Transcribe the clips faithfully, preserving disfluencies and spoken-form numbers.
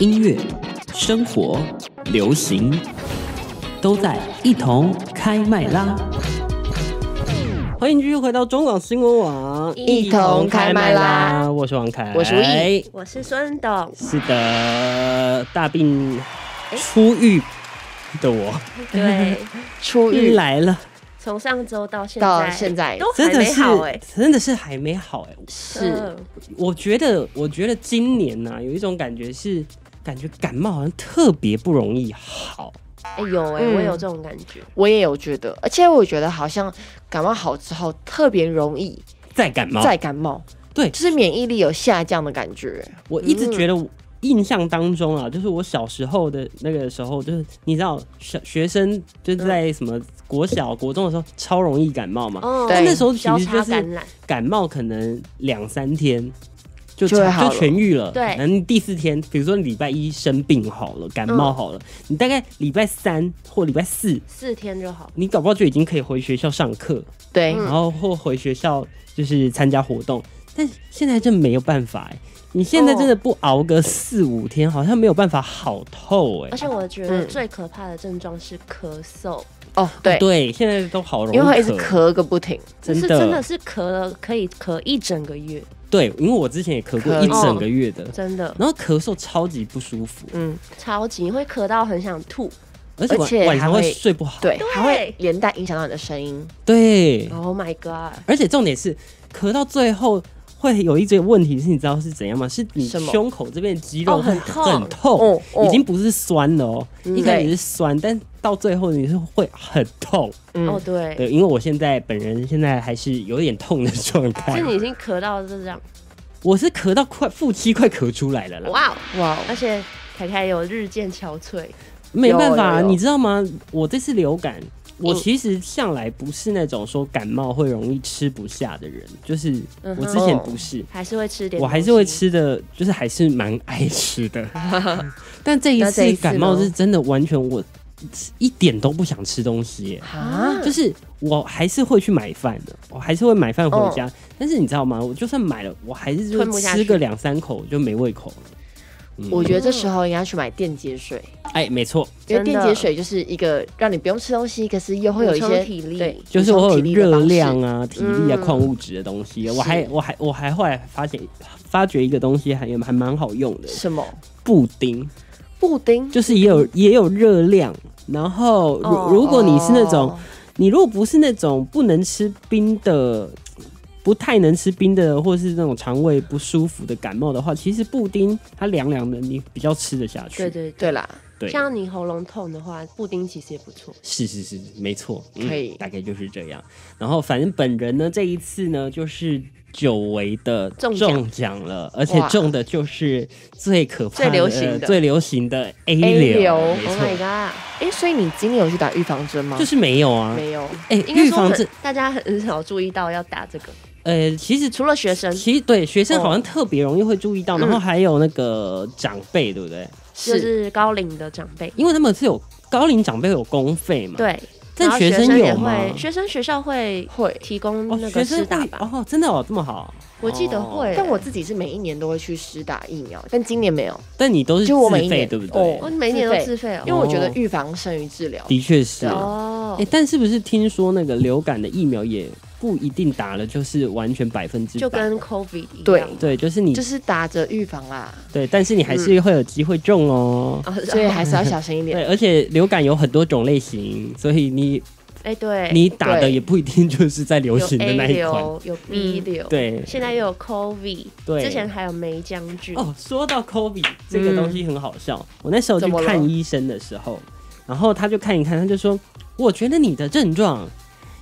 音乐、生活、流行，都在一同开麦啦！欢迎继续回到中广新闻网，一同开麦啦！我是王凯，我是吴毅，我是孙董。是的，大病初愈的我，对，初愈来了。从上周到现在，到现在都还没好哎、欸，真的是还没好哎、欸。是，我觉得，我觉得今年啊，有一种感觉是，感觉感冒好像特别不容易好。哎、欸、有哎、欸嗯，我也有这种感觉，我也有觉得，而且我觉得好像感冒好之后特别容易再感冒，再感冒，对，就是免疫力有下降的感觉。我一直觉得。嗯印象当中啊，就是我小时候的那个时候，就是你知道，小学生就是在什么国小、国中的时候，超容易感冒嘛。哦、但那时候其实就是感冒，可能两三天就就痊愈了。对，然后第四天，比如说礼拜一生病好了，感冒好了，嗯、你大概礼拜三或礼拜四，四天就好，你搞不好就已经可以回学校上课。对，然后或回学校就是参加活动，但现在就没有办法、欸。你现在真的不熬个四五天，好像没有办法好透哎、欸。而且我觉得最可怕的症状是咳嗽。哦，对对，现在都好容易咳，因为一直咳个不停，真的是真的是咳了可以咳一整个月。对，因为我之前也咳过一整个月的，哦、真的。然后咳嗽超级不舒服，嗯，超级会咳到很想吐，而且 晚, 而且晚上会睡不好，对，还会连带影响到你的声音。对 ，Oh my god！ 而且重点是咳到最后。会有一种问题是，你知道是怎样吗？是你胸口这边肌肉很痛，哦、很痛、哦哦，已经不是酸了哦。嗯、一开始是酸，但到最后你是会很痛。嗯、哦对，对，因为我现在本人现在还是有点痛的状态。是你已经咳到这样？我是咳到快腹肌快咳出来了啦。哇哇！而且凯凯有日渐憔悴，没办法、啊，你知道吗？我这次流感。我其实向来不是那种说感冒会容易吃不下的人，就是我之前不是，嗯、还是会吃点，我还是会吃的，就是还是蛮爱吃的。但这一次感冒是真的完全我一点都不想吃东西耶，就是我还是会去买饭的，我还是会买饭回家、哦。但是你知道吗？我就算买了，我还是就吃个两三口就没胃口了。嗯、我觉得这时候应该去买电解水。哎、欸，没错，因为电解水就是一个让你不用吃东西，可是又会有一些体力，对，就是会有热量啊、体力啊、矿、嗯、物质的东西。我还我还我还后来发现发觉一个东西还也还蛮好用的，什么？布丁，布丁就是也有也有热量。然后、哦、如果你是那种、哦，你如果不是那种不能吃冰的。不太能吃冰的，或是那种肠胃不舒服的感冒的话，其实布丁它凉凉的，你比较吃得下去。对对 对, 对啦，对，像你喉咙痛的话，布丁其实也不错。是是是，没错，可以、嗯，大概就是这样。然后反正本人呢，这一次呢，就是久违的中奖了，而且中的就是最可怕的、最流行的、呃、最流行的 A 流。Oh my god！ 哎、欸，所以你今天有去打预防针吗？就是没有啊，没有。哎、欸，预防针大家很少注意到要打这个。呃，其实除了学生，其实对学生好像特别容易会注意到、哦，然后还有那个长辈，对不对？就是高龄的长辈，因为他们是有高龄长辈有公费嘛。对，但学生有吗？学生学校会会提供那个施打吧？ 哦, 哦，真的哦，这么好，我记得会、欸。但我自己是每一年都会去施打疫苗，但今年没有。但你都是自费对不对？哦、我每一年都自费、哦，因为我觉得预防胜于治疗。的确是哦、欸，但是不是听说那个流感的疫苗也？不一定打了就是完全百分之百，就跟 COVID 一样。对对，就是你就是打着预防啦。对，但是你还是会有机会中哦、嗯，所以还是要小心一点。对，而且流感有很多种类型，所以你哎、欸、对，你打的也不一定就是在流行的那一款。有 A 流，有 B 流，嗯、对，现在又有 COVID， 对，之前还有梅将军。哦，说到 COVID 这个东西很好笑、嗯，我那时候去看医生的时候，然后他就看一看，他就说，我觉得你的症状。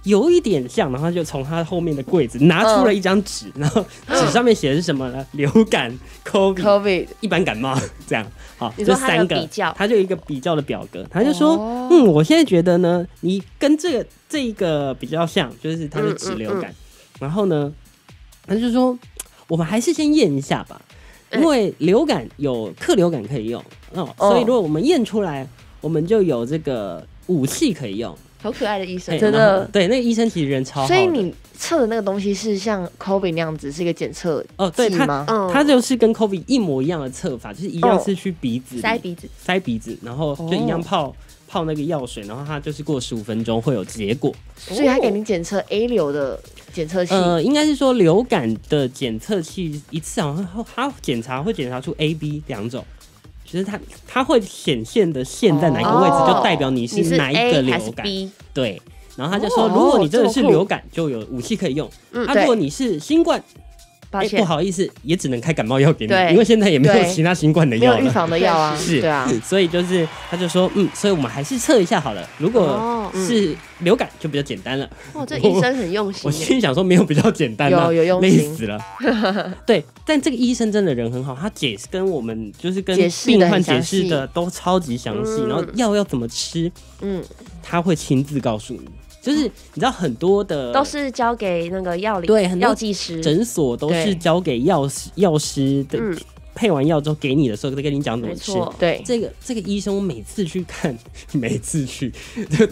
有一点像，然后就从他后面的柜子拿出了一张纸、嗯，然后纸上面写的是什么呢？嗯、流感、COVID, COVID、一般感冒这样。好，你说他有比较，他就有一个比较的表格，他就说，哦、嗯，我现在觉得呢，你跟这个这一个比较像，就是他是指流感、嗯嗯嗯。然后呢，他就说，我们还是先验一下吧，因为流感有克流感可以用、嗯、哦，所以如果我们验出来，我们就有这个武器可以用。好可爱的医生，真的。对，那个医生其实人超好的。所以你测的那个东西是像 COVID 那样子，是一个检测剂吗？哦，对，它就是跟 COVID 一模一样的测法，就是一样是去鼻子、哦、塞鼻子，塞鼻子，然后就一样泡。哦泡那个药水，然后它就是过十五分钟会有结果，所以它给你检测 A 流的检测器，呃，应该是说流感的检测器一次好像它检查会检查出 A、B 两种，其实它它会显现的线在哪一个位置，哦、就代表你是哪一个流感。对，然后他就说，哦、如果你真的是流感，就有武器可以用；，嗯、啊，如果你是新冠。欸、不好意思，也只能开感冒药给你，因为现在也没有其他新冠的药了，没有预防的药啊，是，对啊，所以就是他就说，嗯，所以我们还是测一下好了。如果是流感就比较简单了。哦，嗯、哦这医生很用心。我心里想说，没有比较简单、啊，有有用心，累死了。对，但这个医生真的人很好，他解释跟我们就是跟病患解释的都超级详细，嗯、然后药要怎么吃，嗯，他会亲自告诉你。就是你知道很多的都是交给那个药理对很多药剂师，诊所都是交给药师药师的、嗯、配完药之后给你的时候就跟你讲怎么吃。对，这个这个医生我每次去看，每次去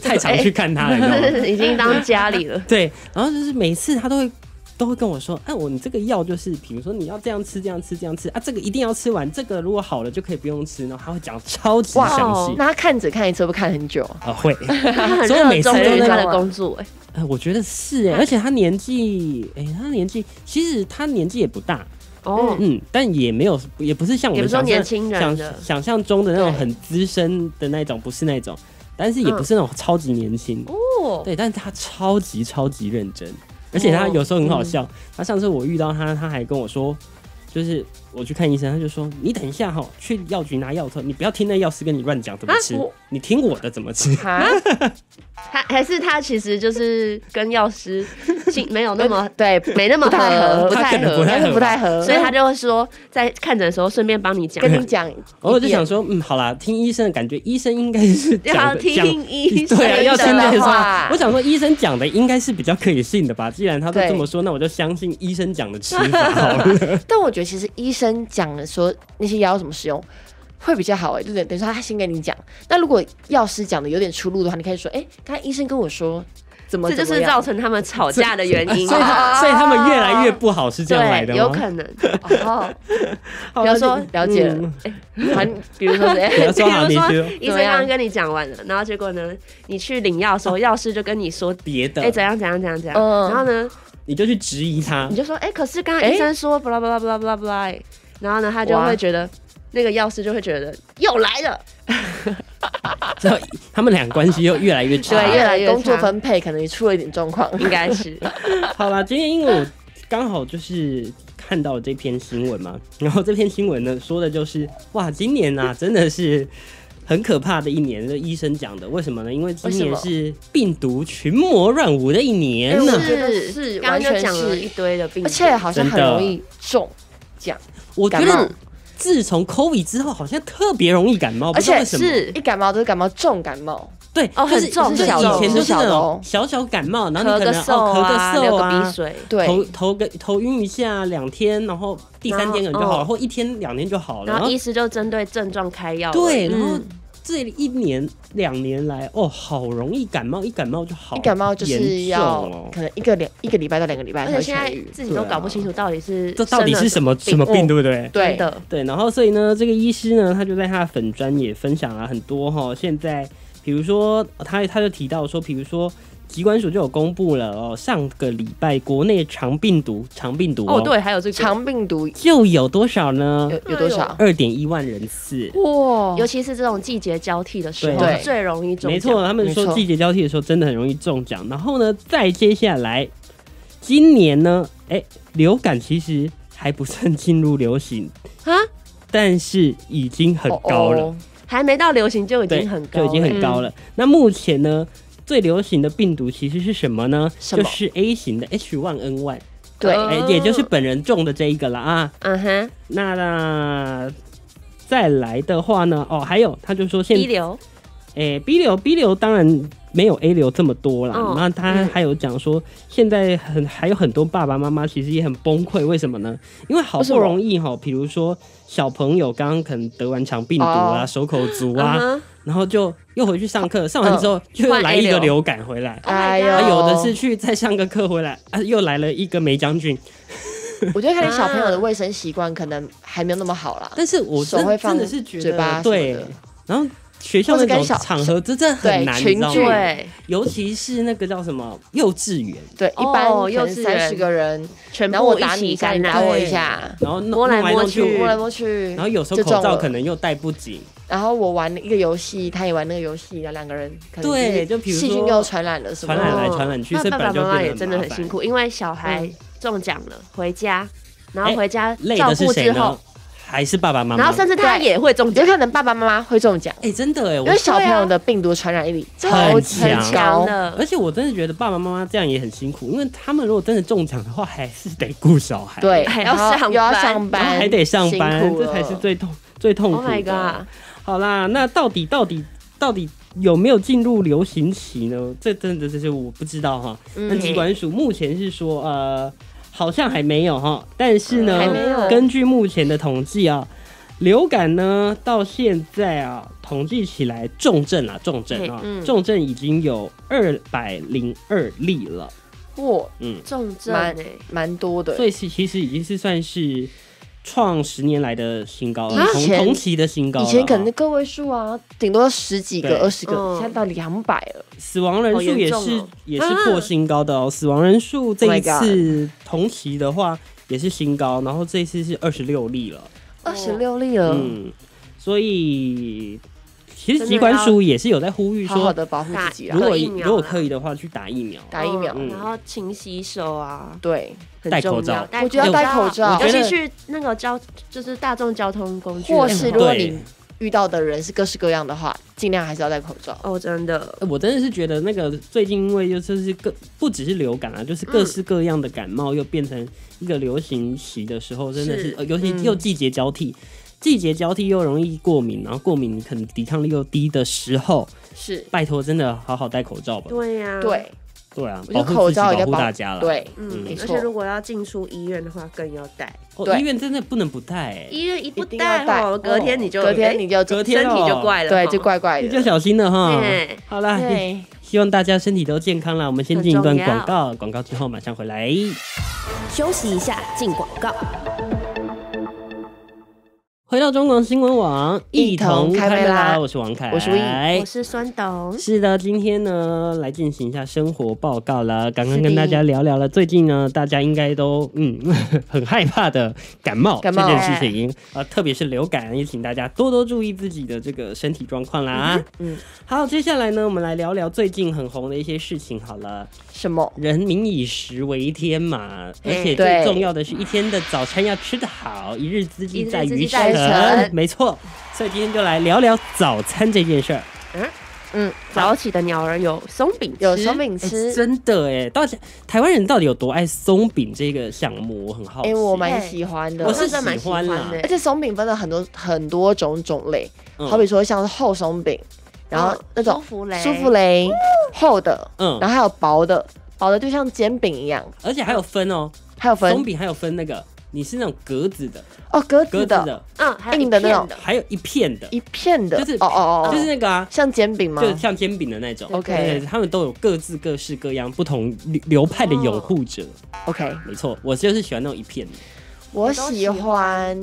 太常去看他了，已经当家里了。对，然后就是每次他都会都会跟我说，哎、啊，我你这个药就是，比如说你要这样吃，这样吃，这样吃啊，这个一定要吃完，这个如果好了就可以不用吃，然后他会讲超级详细。Wow, 那他看只看一次，会不会看很久啊？呃、会，所以每次都在他的工作、欸。哎、呃，我觉得是哎、欸，而且他年纪，哎、欸，他年纪其实他年纪也不大。哦，嗯，但也没有，也不是像我们想象想象中的那种很资深的那种，不是那种，但是也不是那种超级年轻哦。嗯、对，但是他超级超级认真。而且他有时候很好笑，哦嗯、他上次我遇到他，他还跟我说，就是我去看医生，他就说你等一下哈，去药局拿药头，你不要听那药师跟你乱讲怎么吃，你听我的怎么吃。他还是他其实就是跟药师没有那么对，没那么合，不太合，不太合，不太合，所以他就会说在看诊的时候顺便帮你讲，跟你讲。我就想说，嗯，好啦，听医生的感觉，医生应该是要听医生的话。我想说，医生讲的应该是比较可以信的吧？既然他都这么说，那我就相信医生讲的吃法好了。但我觉得其实医生讲的说那些药怎么使用。会比较好哎、欸，就等于说他先跟你讲。那如果药师讲的有点出入的话，你可以说，哎、欸，刚才医生跟我说怎么，这就是造成他们吵架的原因。所以，所以他们越来越不好是这样来的吗？有可能。哦，比如说了解了，哎、嗯欸，比如说谁？比如说医生刚刚跟你讲完了，然后结果呢，你去领药的时候，药师就跟你说别的，哎、欸，怎样怎样怎样怎样，嗯、然后呢，你就去质疑他，你就说，哎、欸，可是刚刚医生说，巴拉巴拉巴拉巴拉巴拉，然后呢，他就会觉得。那个药师就会觉得又来了，他们俩关系又越来越差，对，越来越差，工作分配可能出了一点状况，应该是。好啦，今天因为我刚好就是看到了这篇新闻嘛，然后这篇新闻呢说的就是，哇，今年啊真的是很可怕的一年，这医生讲的，为什么呢？因为今年是病毒群魔乱舞的一年呢，我觉得是，刚刚就讲了一堆的病毒，而且好像很容易中奖，我觉得。自从 COVID 之后，好像特别容易感冒，而且是一感冒都是感冒重感冒，对，哦，很重，就是以前就是那种小小感冒，然后你可能哦咳个嗽啊，流鼻水，对，头头个头晕一下两天，然后第三天可能就好了，或一天两天就好了，然后医师就针对症状开药，对，然后这一年两年来，哦，好容易感冒，一感冒就好，一感冒就是要可能一个两一个礼拜到两个礼拜才会痊愈，自己都搞不清楚到底是这到底是什么什么病，对不对？对的，对。然后所以呢，这个医师呢，他就在他的粉专也分享了很多哈。现在比如说他他就提到说，比如说疾管署就有公布了哦，上个礼拜国内肠病毒肠病毒哦，对，还有这个肠病毒就有多少呢？有有多少？二点一万人次哇！尤其是这种季节交替的时候，最容易中奖。没错，他们说季节交替的时候真的很容易中奖。然后呢，再接下来今年呢，哎、欸，流感其实还不算进入流行啊，但是已经很高了。哦哦还没到流行就已经很高了，就已经很高了。嗯、那目前呢，最流行的病毒其实是什么呢？什么就是 A 型的 H 一 N 一， 对、欸，也就是本人中的这一个了啊。嗯哼。那, 那再来的话呢？哦，还有他就说现 B 流，哎、欸、，B 流 B 流当然没有 A 流这么多啦。哦、然后他还有讲说，现在很还有很多爸爸妈妈其实也很崩溃，为什么呢？因为好不容易哈，比如说。小朋友刚刚可能得完肠病毒啊，手口足啊，然后就又回去上课，上完之后又来一个流感回来，哎呦，有的是去再上个课回来，啊，又来了一个梅将军。我觉得看你小朋友的卫生习惯可能还没有那么好啦，但是我真的是觉得对，然后学校那种场合真的很难，群聚，尤其是那个叫什么幼稚园，对，一般幼稚园三十个人，全部打你一下，你打我一下，然后摸来摸去，摸来摸去，然后有时候口罩可能又戴不紧，然后我玩一个游戏，他也玩那个游戏，然后两个人可能对，就比如说细菌又传染了，传染来传染去，那爸爸妈妈也真的很辛苦，因为小孩中奖了，回家，然后回家照顾之后。还是爸爸妈妈，然后甚至他也会中奖，有可能爸爸妈妈会中奖。哎，真的哎，因为小朋友的病毒传染力超强的，而且我真的觉得爸爸妈妈这样也很辛苦，因为他们如果真的中奖的话，还是得顾小孩，对，还要上班，上班还得上班，这才是最痛最痛苦的。Oh my god！ 好啦，那到底到底到底有没有进入流行期呢？这真的这是我不知道哈。那疾管署目前是说呃。好像还没有哈，但是呢，根据目前的统计啊，流感呢到现在啊，统计起来重症啊，重症啊，嗯、重症已经有二百零二例了。哇，嗯，重症蛮蛮多的，所以其实已经是算是创十年来的新高了，同同期的新高了。以前可能个位数啊，顶多十几个、二十个，嗯、现在到两百了。死亡人数也是、哦、也是破新高的哦，啊、死亡人数这一次同期的话也是新高，然后这一次是二十六例了，二十六例了，嗯，所以其实疾管署也是有在呼吁说，好好的保护自己啊，如果如果可以的话去打疫苗，打疫苗，嗯、然后勤洗手啊，对。戴口罩，我觉得要戴口罩，尤其去那个交就是大众交通工具，或是如果你遇到的人是各式各样的话，尽量还是要戴口罩。哦，真的，我真的是觉得那个最近因为就是各不只是流感啊，就是各式各样的感冒又变成一个流行期的时候，真的是，尤其又季节交替，季节交替又容易过敏，然后过敏可能抵抗力又低的时候，是拜托真的好好戴口罩吧。对呀，对。对啊，保护口罩保护大家了。对，嗯，而且如果要进出医院的话，更要戴。医院真的不能不戴，医院一不戴哦，隔天你就隔天你就隔天身体就怪了，对，就怪怪的，就小心了哈。好啦，希望大家身体都健康啦。我们先进一段广告，广告之后马上回来。休息一下，进广告。回到中广新闻网，一同开麦啦！我是王凯，我是魏，我是孙董。是的，今天呢，来进行一下生活报告啦。刚刚跟大家聊聊了，最近呢，大家应该都嗯很害怕的感冒这件事情，呃，特别是流感，也请大家多多注意自己的这个身体状况啦。嗯，好，接下来呢，我们来聊聊最近很红的一些事情好了。什么？人民以食为天嘛，而且最重要的是一天的早餐要吃得好，一日之计在于晨。嗯、没错，所以今天就来聊聊早餐这件事儿。嗯嗯，早起的鸟儿有松饼，有松饼吃，欸、真的哎！到底台湾人到底有多爱松饼这个项目，我很好奇。哎、欸，我蛮喜欢的，我是喜欢啦。而且松饼分了很多很多种种类，嗯、好比说像是厚松饼，然后那种舒芙蕾厚的，嗯，然后还有薄的，薄的就像煎饼一样，而且还有分哦，还有分松饼，还有分那个。你是那种格子的哦，格子的，嗯，硬的那种，还有一片的，一片的，就是哦哦哦，就是那个啊，像煎饼吗？就是像煎饼的那种。OK， 他们都有各自各式各样不同流派的拥护者。OK， 没错，我就是喜欢那种一片的。我喜欢，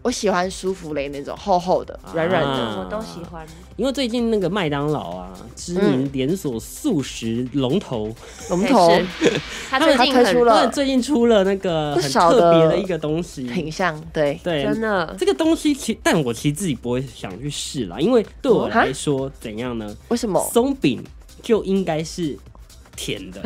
我喜欢舒芙蕾那种厚厚的、软软的，我都喜欢。因为最近那个麦当劳啊，知名连锁素食龙头，龙头，他最近推出了，最近出了那个很特别的一个东西品相，对对，真的这个东西其，但我其实自己不会想去试啦，因为对我来说怎样呢？为什么松饼就应该是甜的？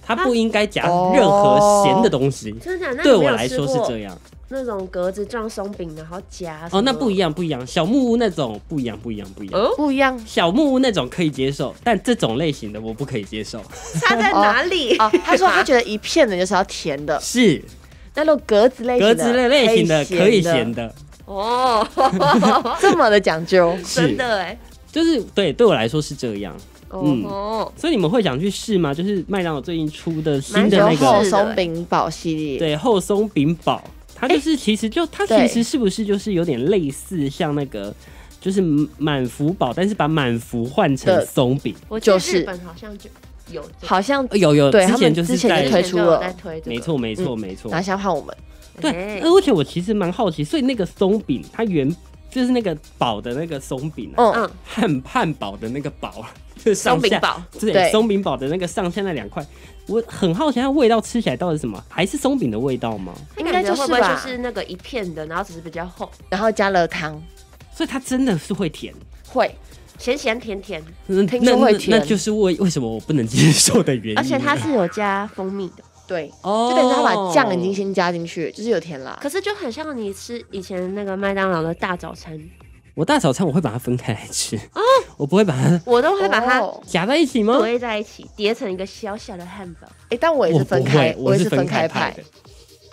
它不应该夹任何咸的东西。真的，对我来说是这样。那种格子状松饼，然后夹哦，那不一样，不一样。小木屋那种不一样，不一样，不一样，哦、不一样。小木屋那种可以接受，但这种类型的我不可以接受。差在哪里？哦哦、他说他觉得一片的就是要甜的，是那种格子类型的，格子类类型的可以咸的。哦，这么的讲究，真的哎，就是对对我来说是这样。嗯，所以你们会想去试吗？就是麦当劳最近出的新的那个厚松饼堡系列，对厚松饼堡。它就是，其实就它其实是不是就是有点类似像那个就是满福堡，但是把满福换成松饼。我觉得日本好像就有、這個，好像有有，对，之前就是在推出了，没错没错没错。然后想喊我们，对，而且我其实蛮好奇，所以那个松饼它原就是那个堡的那个松饼、啊，嗯，汉汉堡的那个堡。就是上下松饼堡，对，松饼堡的那个上下那两块，我很好奇它味道吃起来到底是什么，还是松饼的味道吗？应该就是吧，会不会就是那个一片的，然后只是比较厚，然后加了糖，所以它真的是会甜，会咸咸甜甜，嗯、听说会甜， 那, 那, 那就是为为什么我不能接受的原因，而且它是有加蜂蜜的。对，哦、就等于他把酱已经先加进去，就是有甜啦。可是就很像你吃以前那个麦当劳的大早餐。我大早餐我会把它分开来吃、啊、我不会把它，我都会把它夹在一起吗？堆在一起，叠成一个小小的汉堡。哎、欸，但我也是分开， 我, 我也是分开派的。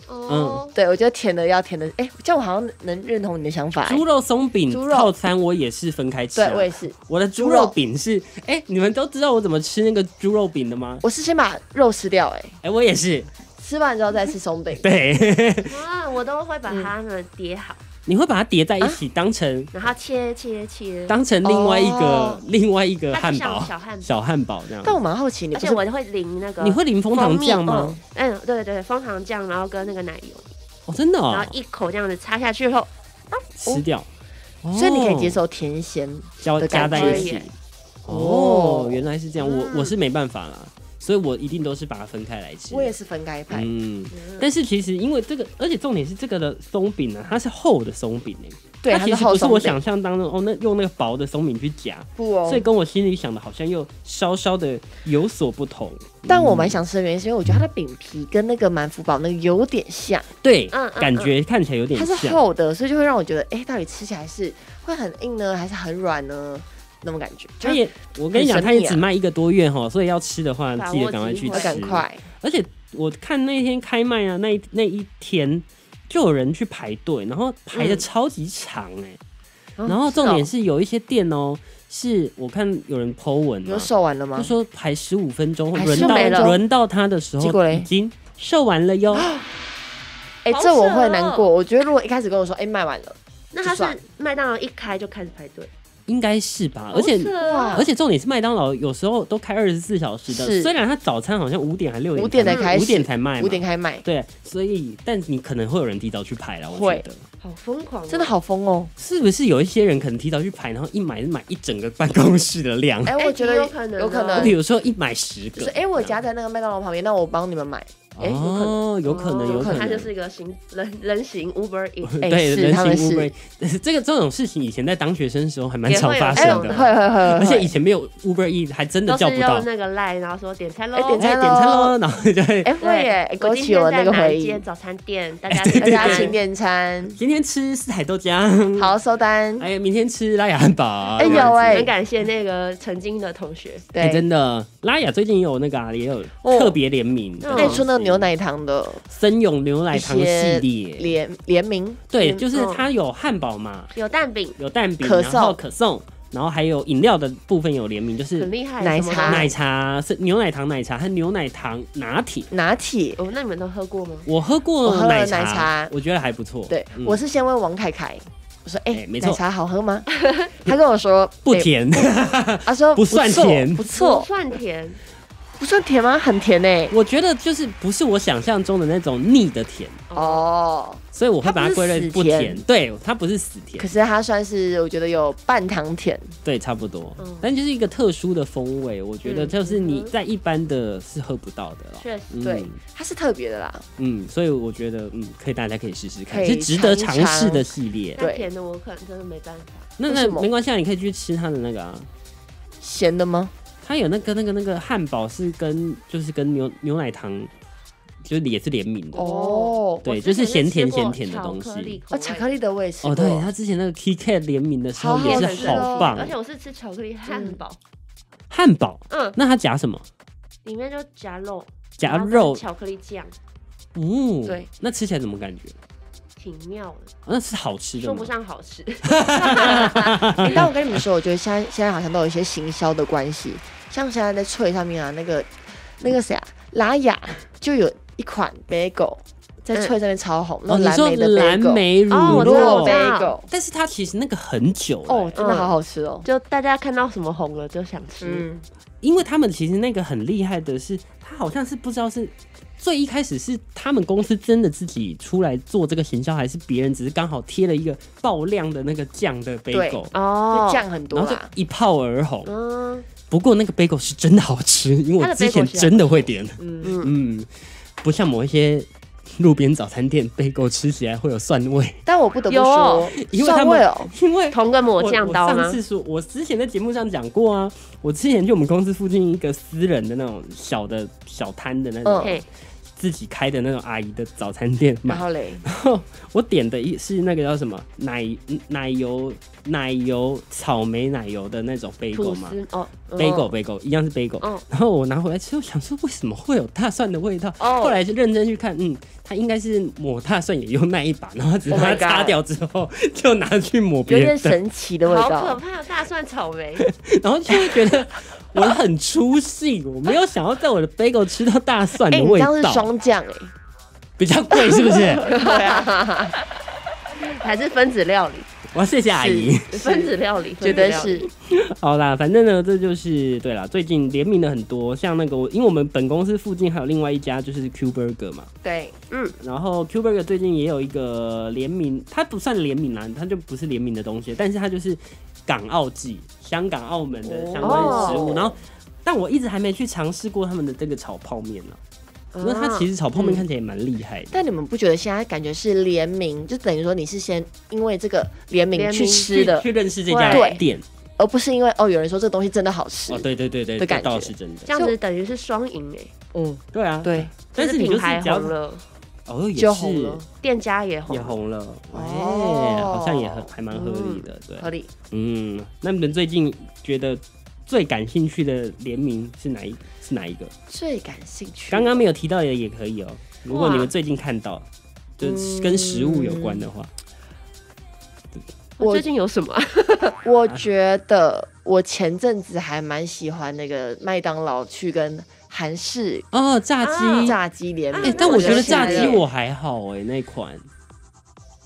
哦、嗯，对，我觉得甜的要甜的，哎、欸，这样我好像能认同你的想法、欸。猪肉松饼套餐我也是分开吃、啊，对我也是。我的猪肉饼是，哎、欸，你们都知道我怎么吃那个猪肉饼的吗？我是先把肉吃掉、欸，哎，哎，我也是，吃完之后再吃松饼。对，啊，我都会把它们叠好。嗯，你会把它叠在一起，啊、当成然后切切切，当成另外一个、哦、另外一个汉堡，小汉堡小汉堡这样。但我蛮好奇你，而且我会淋那个，你会淋蜂糖酱吗？嗯，对对对，蜂糖酱，然后跟那个奶油。哦，真的、哦。然后一口这样子插下去后，啊、吃掉、哦。所以你可以接受甜咸的加在一起。哦，原来是这样，嗯、我我是没办法啦。所以我一定都是把它分开来吃，我也是分开派。嗯，但是其实因为这个，而且重点是这个的松饼呢、啊，它是厚的松饼诶、欸，对，它其实不是我想象当中哦，那用那个薄的松饼去夹，不哦，所以跟我心里想的好像又稍稍的有所不同。嗯、但我蛮想吃的原因是因为我觉得它的饼皮跟那个满福堡那个有点像，对，嗯嗯嗯感觉看起来有点像，它是厚的，所以就会让我觉得，哎、欸，到底吃起来是会很硬呢，还是很软呢？那种感觉，它也，我跟你讲，它也只卖一个多月哈，所以要吃的话，记得赶快去吃，赶快。而且我看那天开卖啊，那一那一天就有人去排队，然后排的超级长哎、欸嗯，然后重点是有一些店哦、喔，是我看有人 po 文、啊，有售完了吗？就说排十五分钟，轮到轮到他的时候已经售完了哟。哎、欸，这我会难过，我觉得如果一开始跟我说哎、欸、卖完了，那他是麦当劳一开就开始排队。应该是吧，而且而且重点是麦当劳有时候都开二十四小时的，虽然它早餐好像五点还六点，五点才开，五点才卖，五点开卖，对，所以但你可能会有人提早去排了，我觉得好疯狂、哦，真的好疯哦，是不是有一些人可能提早去排，然后一买是买一整个办公室的量？哎、欸，我觉得有可能，有可能，比如说一买十个，就是哎、欸，我夹在那个麦当劳旁边，那我帮你们买。欸、哦，有可能，有可能，它就是一个行人人形 Uber Eats， 对，人形 Uber Eats， 这个这种事情以前在当学生的时候还蛮常发生的，会会会，而且以前没有 Uber Eats， 还真的叫不到，都是用那个 LINE， 然后说点餐喽、欸，点餐点餐喽，然后就会，哎、欸、会耶，勾起我那个回忆。今天早餐店，大家、欸、大家请点餐，今天吃四海豆浆，好收单，哎、欸，明天吃拉雅汉堡，哎、欸、有哎、欸，很感谢那个曾经的同学，对，欸、真的拉雅最近有那个、啊、也有特别联名，哎、哦，说那个。牛奶糖的森永牛奶糖系列联联名，对，就是它有汉堡嘛，有蛋饼，有蛋饼，然后可颂，然后还有饮料的部分有联名，就是很厉害，奶茶、奶茶是牛奶糖奶茶和牛奶糖拿铁，拿铁哦，那你们都喝过吗？我喝过奶茶，我喝了奶茶，我觉得还不错。对、嗯，我是先问王凯凯。我说哎、欸欸，奶茶好喝吗？他跟我说不甜，欸、他说不算甜，不错，不算甜。不算甜吗？很甜诶、欸，我觉得就是不是我想象中的那种腻的甜哦， oh, 所以我会把它归类不甜，对，它不是死甜，可是它算是我觉得有半糖甜，对，差不多，嗯、但就是一个特殊的风味，我觉得就是你在一般的是喝不到的了，确、嗯、实、嗯，对，它是特别的啦，嗯，所以我觉得嗯，可以大家可以试试看，是值得尝试的系列，对，甜的我可能真的没办法，那那没关系，你可以去吃它的那个啊，咸的吗？它有那个那个那个汉堡是跟就是跟牛牛奶糖，就是也是联名的哦，对，就是咸甜咸甜的东西。哦，巧克力的我也吃过。哦，对，它之前那个 KitKat 联名的时候也是好棒，而且我是吃巧克力汉堡。汉堡，嗯，那它夹什么？里面就夹肉，夹肉巧克力酱。哦，对，那吃起来怎么感觉？挺妙的、啊，那是好吃的嗎，说不上好吃。欸、但我跟你们说，我觉得现在现在好像都有一些行销的关系，像现在在脆上面啊，那个那个谁啊，拉雅就有一款 bagel。在脆上面超红，那蓝莓的蓝莓乳酪，但是它其实那个很久哦，真的好好吃哦，就大家看到什么红了就想吃，因为他们其实那个很厉害的是，他好像是不知道是。最一开始是他们公司真的自己出来做这个行销，还是别人只是刚好贴了一个爆量的那个酱的bagel，哦，酱很多啦，然后就一炮而红。嗯，不过那个bagel是真的好吃，因为我之前真的会点，嗯嗯，不像某一些路边早餐店bagel吃起来会有蒜味。但我不得不说，哦，因为他们，哦，因为同个抹酱刀吗？上次说，我之前在节目上讲过啊，我之前就我们公司附近一个私人的那种小的小摊的那种。嗯自己开的那种阿姨的早餐店买，然后嘞，然后我点的是那个叫什么奶奶油奶油草莓奶油的那种bagel嘛，哦，bagel bagel一样是bagel，哦，然后我拿回来吃，我想说为什么会有大蒜的味道？哦，后来就认真去看，嗯，它应该是抹大蒜也用那一把，然后只是它擦掉之后就拿去抹别的，有点神奇的味道，好可怕，大蒜草莓，然后就会觉得。我很出戏，我没有想要在我的 bagel 吃到大蒜的味道。欸，你这样是双酱哎，比较贵是不是？对啊，还是分子料理。我要谢谢阿姨。分子料理，绝对是。好啦，反正呢，这就是对啦。最近联名了很多，像那个，因为我们本公司附近还有另外一家就是 Q Burger 嘛。对，嗯。然后 Q Burger 最近也有一个联名，它不算联名啦，它就不是联名的东西，但是它就是。港澳季，香港、澳门的相关食物， oh. 然后，但我一直还没去尝试过他们的这个炒泡面呢，啊，因为它其实炒泡面看起来也蛮厉害的，嗯。但你们不觉得现在感觉是联名，就等于说你是先因为这个联名去吃的，去认识这家店，而不是因为哦有人说这东西真的好吃，哦对对对对，的感觉是真的，这样子等于是双赢哎，嗯对啊对，但是你就是品牌红了。哦，也是，店家也红了，也红了，哎，欸，好像也还蛮合理的，嗯，对，合理。嗯，那你们最近觉得最感兴趣的联名是哪一是哪一个？最感兴趣，刚刚没有提到的也可以哦，喔。如果你们最近看到，就跟食物有关的话，嗯，我最近有什么？我觉得我前阵子还蛮喜欢那个麦当劳去跟。韩式哦，炸鸡、啊、炸鸡联名，欸，但我觉得炸鸡我还好哎，欸，那款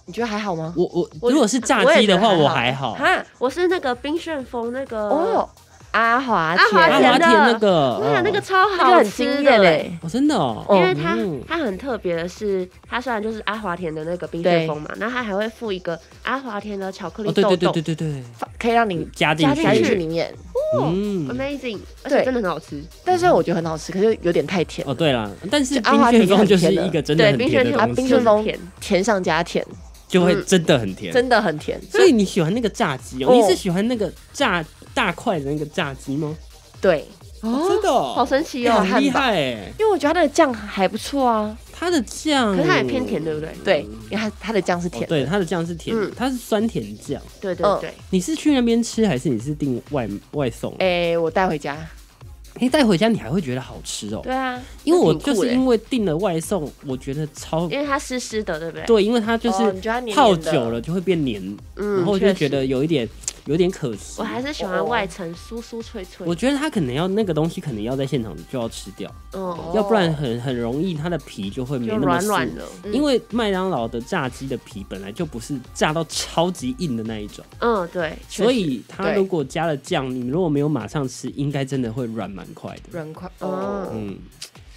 你觉得还好吗？我我如果是炸鸡的话，我还好哈。我是那个冰旋风那个哦，阿华田阿华田那个，那那个超好吃的哎，我真的哦，因为它它很特别的是，它虽然就是阿华田的那个冰旋风嘛，然后它还会附一个阿华田的巧克力豆豆，对对对对对，可以让你加进去里面。嗯 ，amazing， 而且真的很好吃。但是我觉得很好吃，可是有点太甜了。哦，对啦，但是冰旋风就是一个真的很甜的东西，冰旋风甜上加甜，就会真的很甜，嗯，真的很甜。所以你喜欢那个炸鸡哦？你是喜欢那个炸大块的那个炸鸡吗？对，哦，真的，哦，好神奇哦，欸，很厉害哎！因为我觉得它的酱还不错啊，它的酱，可是它也偏甜，对不对？对，因为它它的酱是甜，对，它的酱是甜，它是酸甜酱。对对对，你是去那边吃还是你是订外外送？哎，我带回家。哎，带回家你还会觉得好吃哦？对啊，因为我就是因为订了外送，我觉得超，因为它湿湿的，对不对？对，因为它就是泡久了就会变黏，然后就觉得有一点。有点可惜，我还是喜欢外层酥酥脆脆。我觉得它可能要那个东西，可能要在现场就要吃掉，哦，要不然很很容易它的皮就会没那么软了。因为麦当劳的炸鸡的皮本来就不是炸到超级硬的那一种，嗯对，所以它如果加了酱，你如果没有马上吃，应该真的会软蛮快的，软快哦，嗯，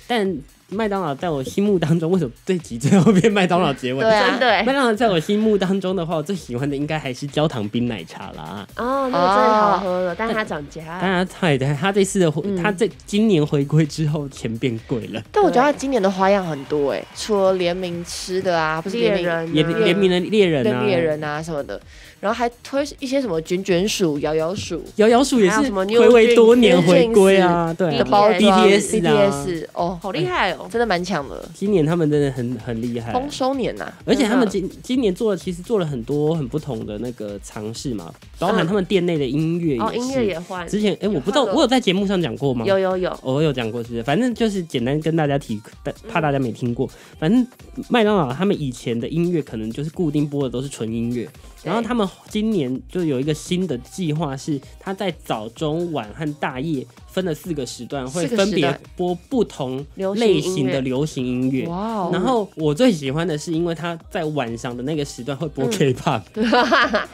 但。麦当劳在我心目当中，为什么这集最后变麦当劳结尾？对啊，对。麦当劳在我心目当中的话，我最喜欢的应该还是焦糖冰奶茶啦。哦，那个真的好喝了，但它涨价。当然，对对，它这次的，它这今年回归之后，钱变贵了。但我觉得它今年的花样很多哎，除了联名吃的啊，不是联名，联联名的猎人啊，猎人啊什么的，然后还推一些什么卷卷鼠、摇摇鼠，摇摇鼠也是回归多年回归啊，对，包 B T S 啊，哦，好厉害哦。真的蛮强的，今年他们真的很很厉害，丰收年呐，啊！而且他们今今年做了，其实做了很多很不同的那个尝试嘛，包含他们店内的音乐，哦，音乐也换。之前哎，欸，我不知道我有在节目上讲过吗？有有有，哦，我有讲过，是反正就是简单跟大家提，怕大家没听过。反正麦当劳他们以前的音乐可能就是固定播的都是纯音乐，然后他们今年就有一个新的计划，是他在早、中、晚和大夜分了四个时段，会分别播不同类型的流行音乐。哇！然后我最喜欢的是，因为他在晚上的那个时段会播 K-pop，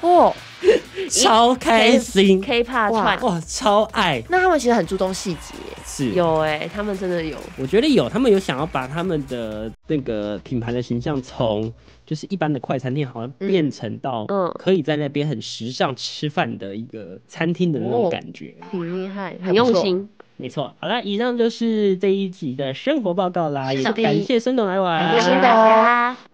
哦、嗯，超开心 ！K-pop 哇哇，超爱！那他们其实很注重细节，是有哎、欸，他们真的有，我觉得有，他们有想要把他们的那个品牌的形象从。就是一般的快餐店好像变成到可以在那边很时尚吃饭的一个餐厅的那种感觉，很厉害，很用心，没错。好啦，以上就是这一集的生活报告啦，也感谢孙董来玩，感谢大家。